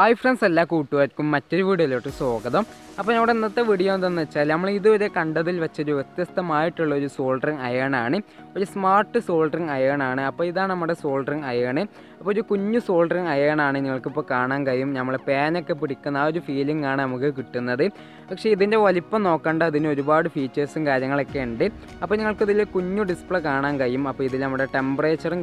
Hi friends, welcome to another video. So, today we are going to video about this soldering iron. A smart soldering iron. This is our soldering iron. This is a soldering iron. We have a pan and feeling. Actually, this is a features. We have a display. We have a temperature.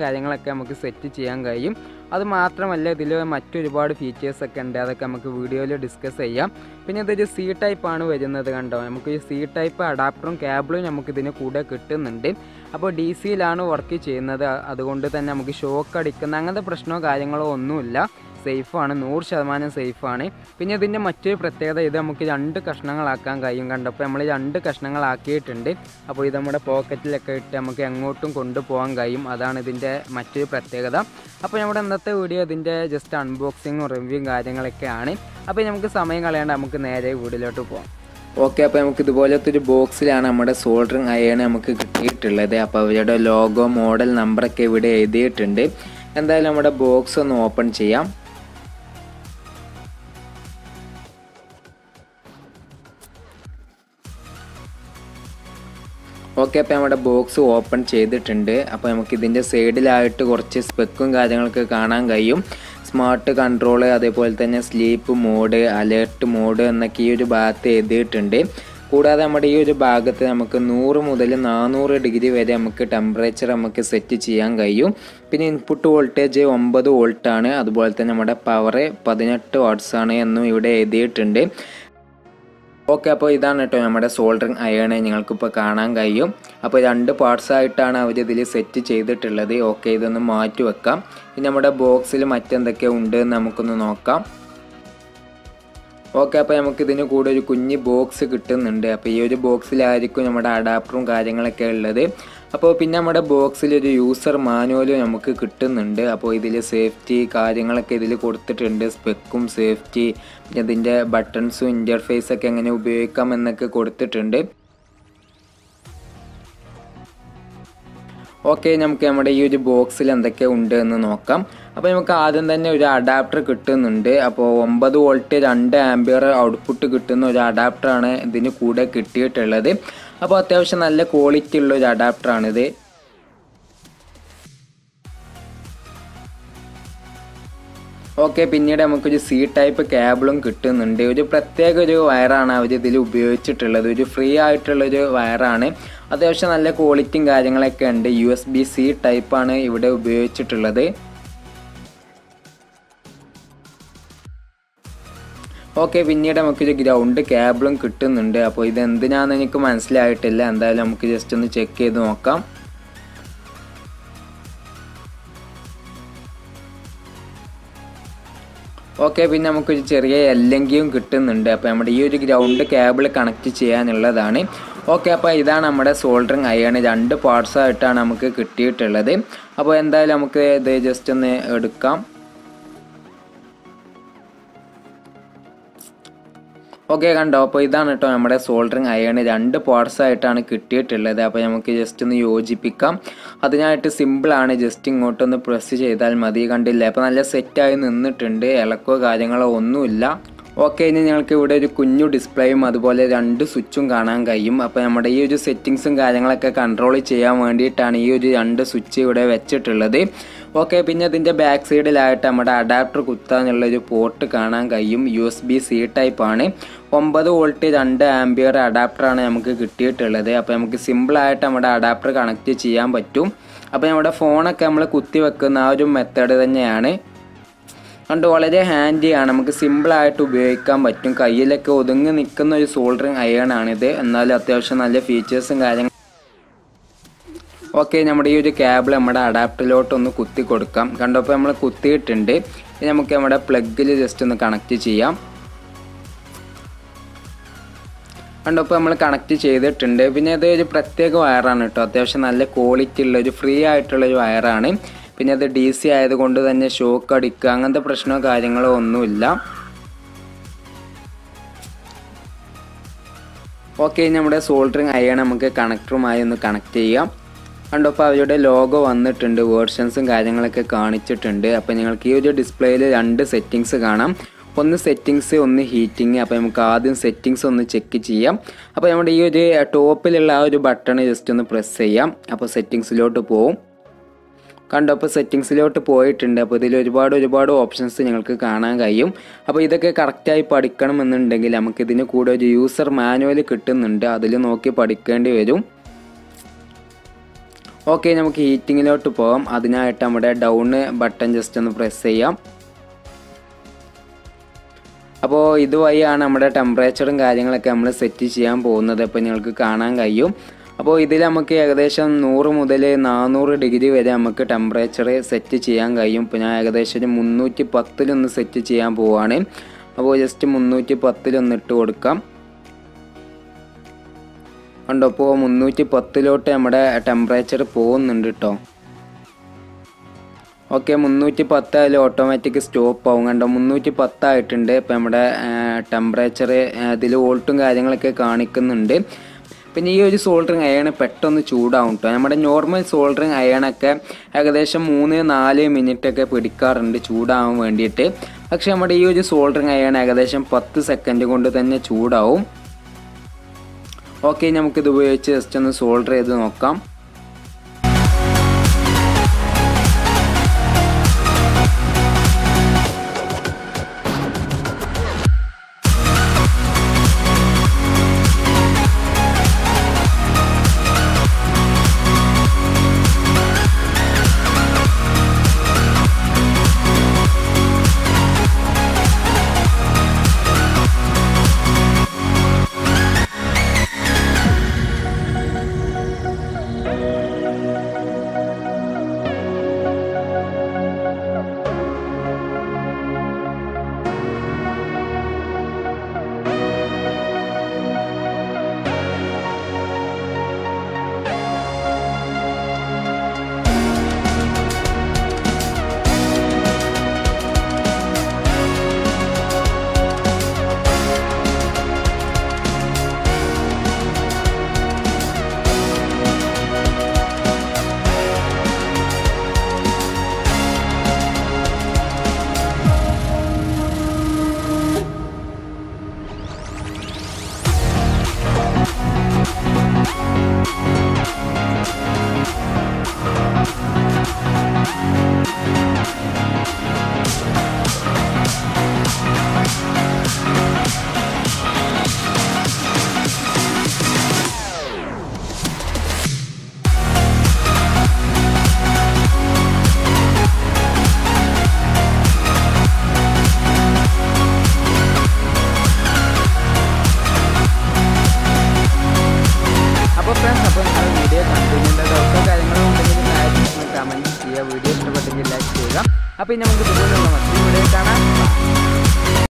DC Lano work chain, other wonder than Namki Shoka, Dikananga, the Prasno Gayango Nulla, safe on an old Shaman and safe on a Pinadina Machi Prate, either Muki under Kashnanga Lakanga, and the family under Kashnanga Lake Tende, Apoidamada pocket like a Tamakangotum Kondapoangayim, Adana Dinda Machi Prategada, Apanamada Nata Udia Dinda just unboxing or reviewing Gayanga like Kane, Apanamka Samangal and Amakane would let to go. Okay, we have a box of soldering iron. We have a logo, model, number, and we have a box open. Okay, we have a box open. We have smart controller, sleep mode, alert mode, and the key to bath. The bag at the Amakanur Mudel Nanur degree where the temperature amaka set Chiangayu. Pin input voltage 9 voltane, other Boltanamada power, Padinat to Otsane and Nude the Tunde. Okay, so this is a soldering iron. Now, parts are set in the box. Okay, this is the box. Okay, we box. The box. Adapter. So, we have a box of user manual. We have safety, specs, safety, buttons, interface, and okay, we have a box of the we have an adapter. We have 9 voltage and ampere output. Adapter. Now, we have a quality adapter. Okay, we have a C-type cable. We have a free wire. That's a quality USB-C type. Okay, we need a ground cable and curtain and then the Nanikomanslay till and the Lamkiston check the Oka. Okay, we have a linking curtain and a ground cable connected and Ladani. Okay, we have a soldering iron and the parts are Tanamaka Kitty till the Lamke they just in the Udka. Okay, and up with the soldering iron and the parts I turn a kitty till the Apayamaki just in the OG pickup. Adinite simple and adjusting out on the procedure that Madi and the Lapanala set in the Tunday, Alaco Gajangala Onuilla. Okay, in Alcuda Kunu display Madbola and Suchunganangayim. Apayamada use settings and Gajanglaka control Chiam and it and use under Suchi would have etched. Okay, pinna in the back side light adapter kuttan port kanangayum USB C type on a 9 voltage and ampere adapter on a kitty simple item adapter connected chiam but two. Upon a phone a camera kutti vakanaju method than yane. And all a handy and simple item to become but kayela kodung and ikano soldering iron and the features and okay, we use a cable and adapter to the cutti. We have a plug to connect the and we connect the tender. We have a practical iron at the quality free iron. We have the DCI, the Gonda, and the Shoka Dikang and the Prashna Gajangal on Nulla. Okay, we have a soldering iron and connector. And we have a logo on the versions and guiding like a carnage tender. Upon your display under settings, on the settings on the heating up and card settings on the check GM up and you day at open allowed button is just on the press say up a settings low to po and up a settings low to poet and up with the body options in Alcana Gayum up either correct type particulum and then degilamaki in a coda user manually kitten and other okay particular. Okay, now we heating it out to perm. Adina atamada down button just on the press say up. Apo Iduaya number temperature and guiding like camera setichiam bona the penalcana gayu. Apo Idilamaki aggregation Nur Mudele Nanur degree Vedamaka temperature setichiang ayum pena aggregation Munuti Patil and the setichiam boane. Apo just Munuti Patil and the Todka. And upon 310 amada temperature pone and return. Okay, 310 automatic stop and 310 itende pamada temperature the old like a carnican and day. Penny soldering iron a pet on the chew down to a normal soldering iron a cap, aggregation moon and ali minute a pedicar and the chew down and it. Actually, you just soldering iron aggregation 10 seconds ago than a chew down. Okay, now we will just solder it. Video like